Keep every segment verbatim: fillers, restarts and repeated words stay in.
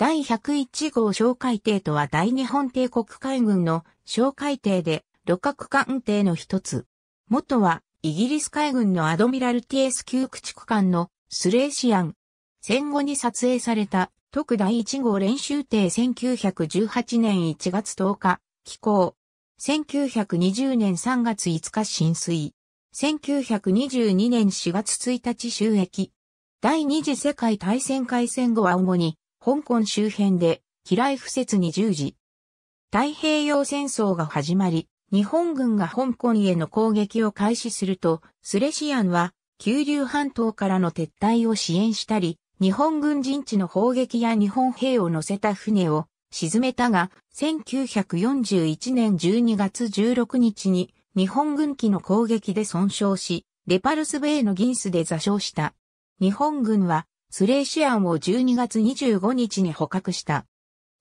第ひゃくいち号哨戒艇とは大日本帝国海軍の哨戒艇で旅客艦艇の一つ。元はイギリス海軍のアドミラルティエス級駆逐艦のスレーシアン。戦後に撮影された特第いち号練習艇せんきゅうひゃくじゅうはちねんいちがつとおか寄港。せんきゅうひゃくにじゅうねんさんがついつか進水。せんきゅうひゃくにじゅうにねんしがつついたち就役。第二次世界大戦開戦後は主に香港周辺で機雷敷設に従事。太平洋戦争が始まり、日本軍が香港への攻撃を開始すると、スレシアンは九龍半島からの撤退を支援したり、日本軍陣地の砲撃や日本兵を乗せた船を沈めたが、せんきゅうひゃくよんじゅういちねんじゅうにがつじゅうろくにちに日本軍機の攻撃で損傷し、レパルスベイのギンスで座礁した。日本軍はスレーシアンをじゅうにがつにじゅうごにちに捕獲した。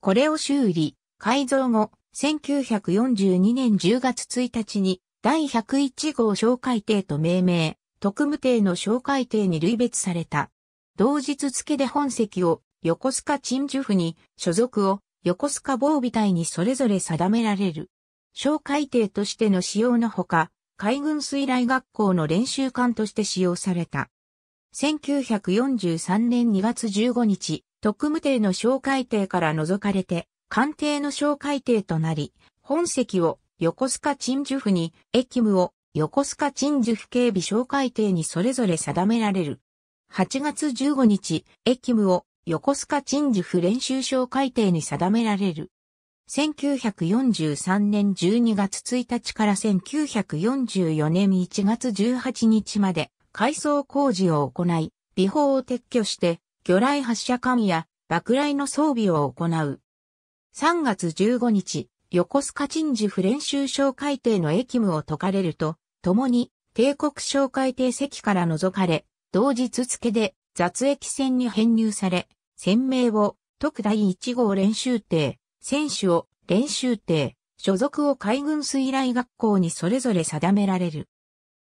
これを修理、改造後、せんきゅうひゃくよんじゅうにねんじゅうがつついたちに第ひゃくいち号哨戒艇と命名、特務艇の哨戒艇に類別された。同日付で本籍を横須賀鎮守府に、所属を横須賀防備隊にそれぞれ定められる。哨戒艇としての使用のほか、海軍水雷学校の練習艦として使用された。せんきゅうひゃくよんじゅうさんねんにがつじゅうごにち、特務艇の哨戒艇から除かれて、艦艇の哨戒艇となり、本籍を横須賀鎮守府に、役務を横須賀鎮守府警備哨戒艇にそれぞれ定められる。はちがつじゅうごにち、役務を横須賀鎮守府練習哨戒艇に定められる。せんきゅうひゃくよんじゅうさんねんじゅうにがつついたちからせんきゅうひゃくよんじゅうよねんいちがつじゅうはちにちまで、改装工事を行い、備砲を撤去して、魚雷発射管や爆雷の装備を行う。さんがつじゅうごにち、横須賀鎮守府練習哨戒艇の役務を解かれると、共に帝国哨戒艇籍から除かれ、同日付で雑役船に編入され、船名を特第いち号練習艇、船種を練習艇、所属を海軍水雷学校にそれぞれ定められる。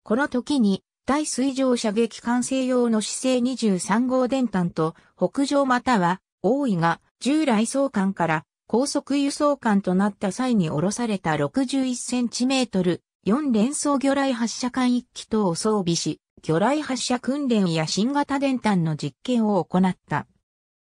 この時に、対水上射撃管制用の姿勢にじゅうさんごう電端と北上または大井が従来装艦から高速輸送艦となった際に下ろされたろくじゅういちセンチメートル、よんれんそう魚雷発射管いっき等を装備し、魚雷発射訓練や新型電端の実験を行った。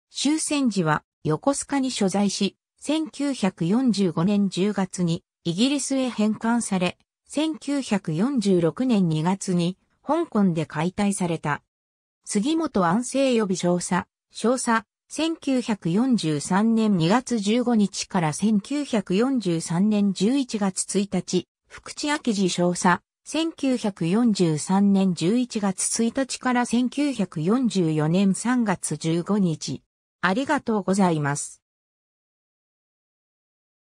終戦時は横須賀に所在し、せんきゅうひゃくよんじゅうごねんじゅうがつにイギリスへ返還され、せんきゅうひゃくよんじゅうろくねんにがつに香港で解体された。杉本安政予備少佐、少佐、せんきゅうひゃくよんじゅうさんねんにがつじゅうごにちからせんきゅうひゃくよんじゅうさんねんじゅういちがつついたち、福地昭次少佐、せんきゅうひゃくよんじゅうさんねんじゅういちがつついたちからせんきゅうひゃくよんじゅうよねんさんがつじゅうごにち。ありがとうございます。